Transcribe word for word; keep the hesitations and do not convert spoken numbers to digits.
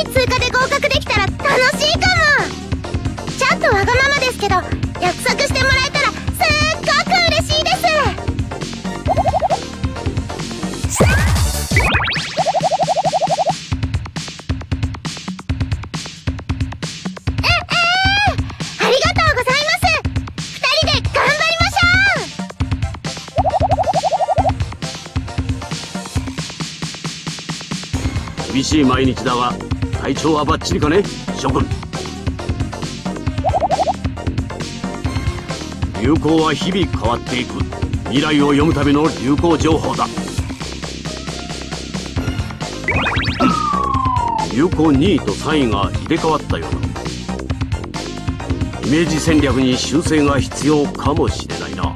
い追加で合格できたら楽しいかも。ちょっとわがままですけど約束してもらえたらすっごく嬉しいです。ええー、ありがとうございます。ふたりで頑張りましょう。厳しい毎日だわ。体調はバッチリかね、諸君。流行は日々変わっていく。未来を読むための流行情報だ。流行にいとさんいが入れ替わったようだ。イメージ戦略に修正が必要かもしれないな。